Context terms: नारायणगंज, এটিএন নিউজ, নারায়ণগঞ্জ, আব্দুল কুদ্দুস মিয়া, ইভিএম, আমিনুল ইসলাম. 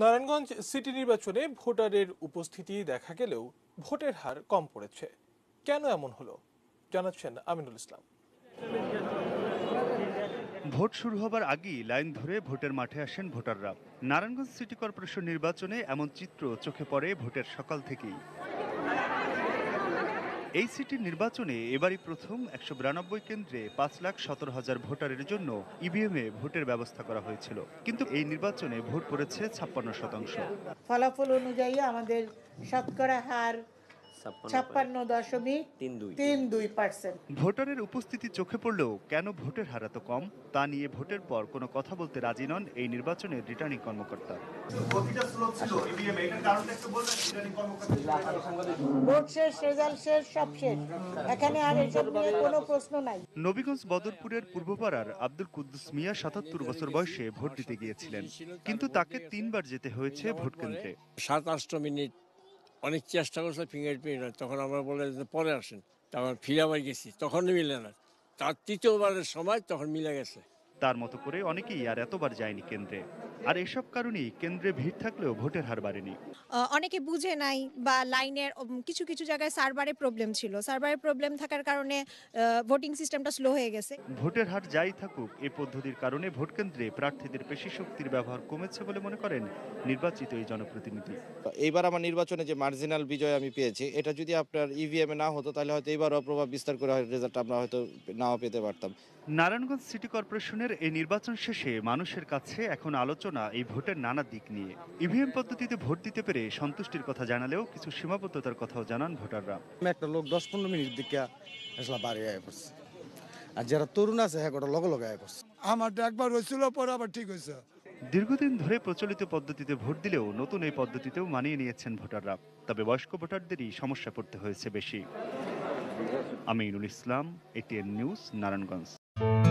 नारायणगंज city निर्वाचने भोटारेर उपस्थिति देखा गेलेও भोटेर हार कम पड़েছে কেন এমন হলো জানাচ্ছেন আমিনুল ইসলাম। ভোট শুরু হবার আগেই লাইন ধরে ভোটের মাঠে আসেন ভোটাররা। নারায়ণগঞ্জ সিটি করপোরেশন নির্বাচনে এমন চিত্র চোখে পড়ে ভোটের সকাল থেকেই। এই সিটির নির্বাচনে এবারই প্রথম ১৯২ কেন্দ্রে ৫,১৭,০০০ ভোটারের জন্য ইভিএমে ভোটের ব্যবস্থা করা হয়েছিল, কিন্তু এই নির্বাচনে ভোট পড়েছে ৫৬%। ফলাফল অনুযায়ী আমাদের শতকরা হার ৫৬.৩২%। ভোটারের উপস্থিতি চোখে পড়লেও কেন ভোটের হার এত কম তা নিয়ে ভোটের পর কোনো কথা বলতে রাজি নন এই নির্বাচনের রিটার্নিং কর্মকর্তা। নবীগঞ্জ বদরপুরের পূর্বপাড়ার আব্দুল কুদ্দুস মিয়া ৭৭ বছর বয়সে ভোট দিতে গিয়েছিলেন, কিন্তু তাকে তিনবার যেতে হয়েছে ভোট কেন্দ্রে। ৭-৮ মিনিট অনেক চেষ্টা করছে, ফিঙ্গারপ্রিন্ট হয়, তখন আমরা বলে পরে আসেন, তখন ফিরে আবার গেছি, তখনই মিলে না, তার তৃতীয়বারের সময় তখন মিলে গেছে। তার মতো করে অনেকেই আর এতবার যায়নি কেন্দ্রে, আর এসব কারণেই কেন্দ্রে ভিড় থাকলেও ভোটের হার বাড়েনি। অনেকে বুঝে নাই বা লাইনের কিছু কিছু জায়গায় সার্ভারে প্রবলেম ছিল, সার্ভারে প্রবলেম থাকার কারণে ভোটিং সিস্টেমটা স্লো হয়ে গেছে। ভোটের হার যাই থাকুক, এই পদ্ধতির কারণে ভোট কেন্দ্রে প্রার্থীদের পেশি শক্তির ব্যবহার কমেছে বলে মনে করেন নির্বাচিত এই জনপ্রতিনিধি। এইবার আমার নির্বাচনে যে মার্জিনাল বিজয় আমি পেয়েছি, এটা যদি আপনার ইভিএম এ না হতো তাহলে হয়তো এইবারও প্রভাব বিস্তার করে রেজাল্ট আমরা হয়তো নাও পেতে পারতাম। নারায়ণগঞ্জ সিটি কর্পোরেশনের এই নির্বাচন শেষে মানুষের কাছে এখন আলোচনা এই ভোটের নানা দিক নিয়ে। ইভিএম পদ্ধতিতে ভোট দিতে পেরে সন্তুষ্টির কথা জানালেও কিছু সীমাবদ্ধতার কথাও জানান ভোটাররা। একটা লোক 10-15 মিনিট দিকে আসলে বাড়ি আয় করছে, আর যারা তরুণ আছে হ্যাঁ ওটা লগে লগে আয় করছে। আমারটা একবার হয়েছিল, পরে আবার ঠিক হয়েছে। দীর্ঘদিন ধরে প্রচলিত পদ্ধতিতে ভোট দিলেও নতুন এই পদ্ধতিতেও মানিয়ে নিয়েছেন ভোটাররা, তবে বয়স্ক ভোটারদেরই সমস্যা পড়তে হয়েছে বেশি। আমিনুল ইসলাম, এটিএন নিউজ, নারায়ণগঞ্জ।